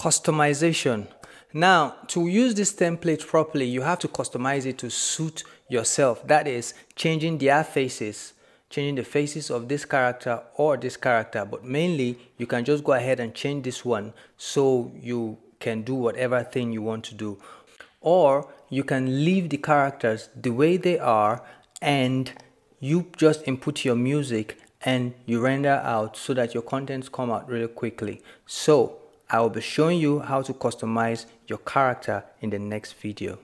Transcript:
Customization. Now, to use this template properly, you have to customize it to suit yourself. That is, changing their faces, changing the faces of this character or this character. But mainly, you can just go ahead and change this one so you can do whatever thing you want to do. Or you can leave the characters the way they are and you just input your music and you render out so that your contents come out really quickly. So I will be showing you how to customize your character in the next video.